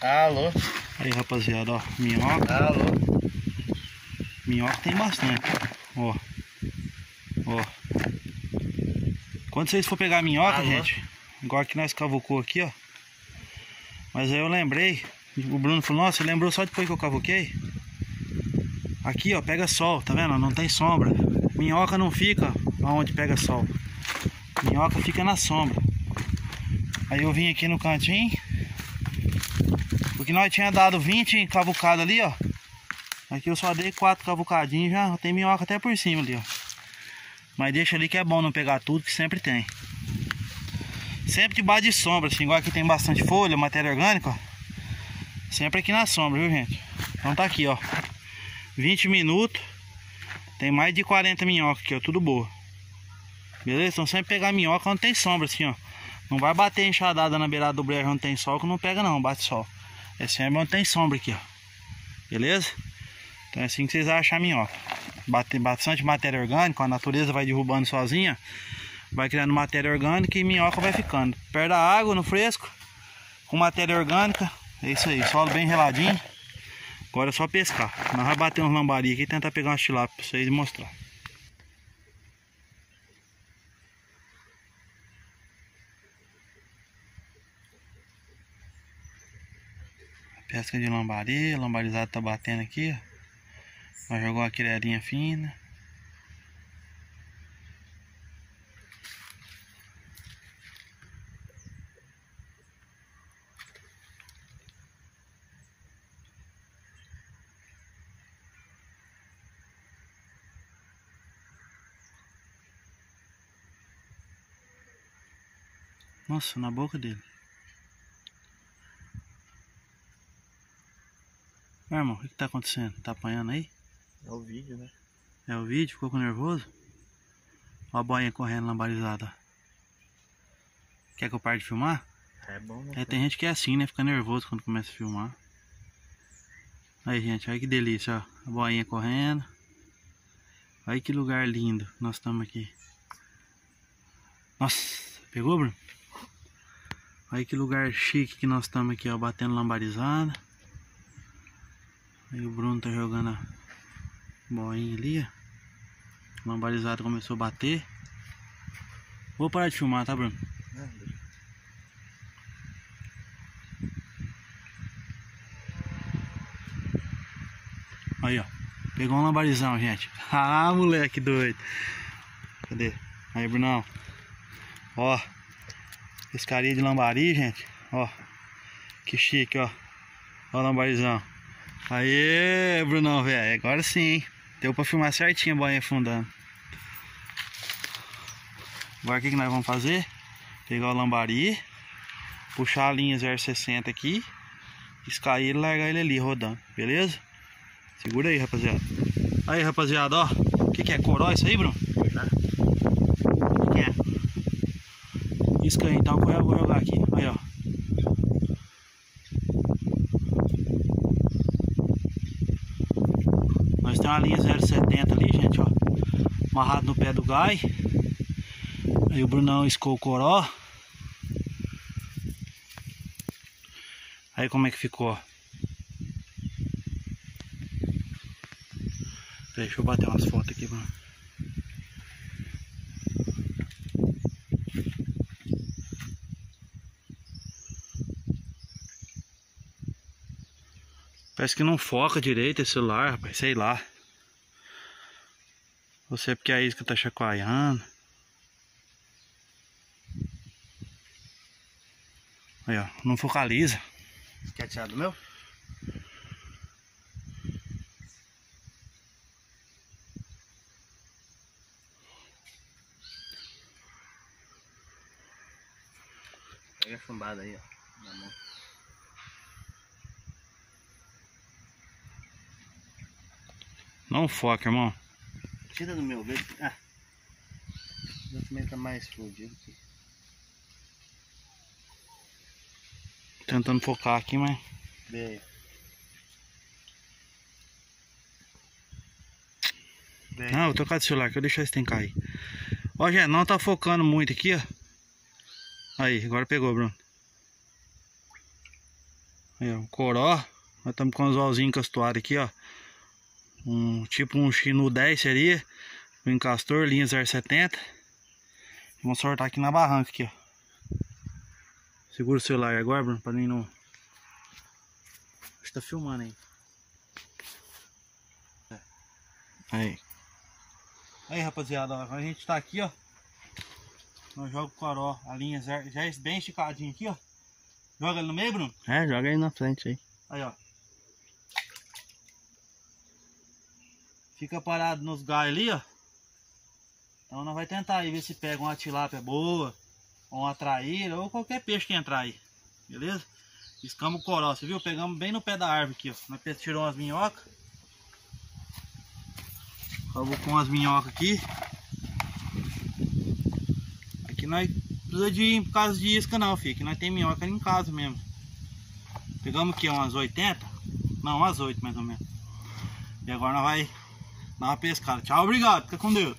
Alô. Aí, rapaziada, ó, minhoca. Alô. Minhoca tem bastante. Ó. Ó. Quando vocês for pegar a minhoca, alô, gente, igual que nós cavocou aqui, ó. Mas aí eu lembrei, o Bruno falou, nossa, lembrou só depois que eu cavoquei. Aqui, ó, pega sol, tá vendo? Não tem sombra. Minhoca não fica onde pega sol. Minhoca fica na sombra. Aí eu vim aqui no cantinho, porque nós tinha dado 20 cavucadas ali, ó. Aqui eu só dei 4 cavucadinhos, já tem minhoca até por cima ali, ó. Mas deixa ali que é bom não pegar tudo, que sempre tem. Sempre debaixo de sombra, assim, igual aqui tem bastante folha, matéria orgânica, ó. Sempre aqui na sombra, viu, gente? Então tá aqui, ó. 20 minutos, tem mais de 40 minhocas aqui, ó, tudo boa. Beleza? Então sempre pegar minhoca onde tem sombra, assim, ó. Não vai bater enxadada na beirada do brejo onde tem sol, que não pega não, bate sol. É sempre onde tem sombra aqui, ó. Beleza? Então é assim que vocês vão achar minhoca. Bate bastante matéria orgânica, a natureza vai derrubando sozinha. Vai criando matéria orgânica e minhoca vai ficando. Perto da água, no fresco, com matéria orgânica. É isso aí, solo bem reladinho. Agora é só pescar. Nós vamos bater uns lambari aqui e tentar pegar umas tilápia pra vocês mostrar. Pesca de lambari, lambarizado tá batendo aqui, ó. Nós jogamos a criadinha fina. Nossa, na boca dele. Meu irmão, o que tá acontecendo? Tá apanhando aí? É o vídeo, né? É o vídeo? Ficou com nervoso? Olha a boinha correndo lambarizada. Quer que eu pare de filmar? É bom, né? É, tem gente que é assim, né? Fica nervoso quando começa a filmar. Aí, gente, olha que delícia, ó. A boinha correndo. Olha que lugar lindo que nós estamos aqui. Nossa, pegou, Bruno? Olha que lugar chique que nós estamos aqui, ó, batendo lambarizada. Aí o Bruno tá jogando a boinha ali, ó. Lambarizada começou a bater. Vou parar de filmar, tá, Bruno? Aí, ó. Pegou um lambarizão, gente. Ah, moleque doido. Cadê? Aí, Brunão. Ó. Pescaria de lambari, gente. Ó. Que chique, ó. Ó o lambarizão. Aê, Brunão, velho. Agora sim, hein? Deu pra filmar certinho a boinha afundando. Agora o que nós vamos fazer? Pegar o lambari. Puxar a linha 0,60 aqui. Escair ele e largar ele ali rodando. Beleza? Segura aí, rapaziada. Aí, rapaziada, ó. O que é? Coró isso aí, Bruno? O que é? Isca aí, então eu vou jogar aqui. Aí, ó. Nós temos uma linha 0,70 ali, gente, ó. Amarrado no pé do gai. Aí o Brunão iscou o coró. Aí como é que ficou, ó. Deixa eu bater umas fotos aqui, Bruno. Parece que não foca direito esse celular, rapaz, sei lá. Ou se é porque a isca tá chacoalhando. Aí, ó, não focaliza. Você quer tirar do meu? Pega a chumbada aí, ó, na mão. Não foca, irmão. Tira do meu beijo. Ah. O meu também tá mais fodido aqui. Tentando focar aqui, mas... Veio. Não, vou trocar de celular que eu deixo esse tem cair. Ó, gente, não tá focando muito aqui, ó. Aí, agora pegou, Bruno. É, o coró. Nós estamos com os olzinhos encastuados aqui, ó. Tipo um chinu 10 seria. O encastor, linha 0,70. Vamos soltar aqui na barranca, aqui, ó. Segura o celular agora, Bruno, pra mim não... Acho que tá filmando aí. Aí. Aí, rapaziada, ó, a gente tá aqui, ó. Nós joga o coró, a linha já é bem esticadinha aqui, ó. Joga ele no meio, Bruno? É, joga ele na frente aí. Aí, ó. Fica parado nos galhos ali, ó. Então nós vamos tentar aí ver se pega uma tilápia boa, ou uma traíra, ou qualquer peixe que entrar aí. Beleza? Escamos o coró, você viu? Pegamos bem no pé da árvore aqui, ó. Nós tiramos umas minhocas. Acabou com as minhocas aqui. Aqui nós precisamos de ir por causa de isca não, filho. Aqui nós tem minhoca ali em casa mesmo. Pegamos aqui umas 80. Não, umas 8 mais ou menos. E agora nós vai dar uma pescada. Tchau, obrigado. Fica com Deus.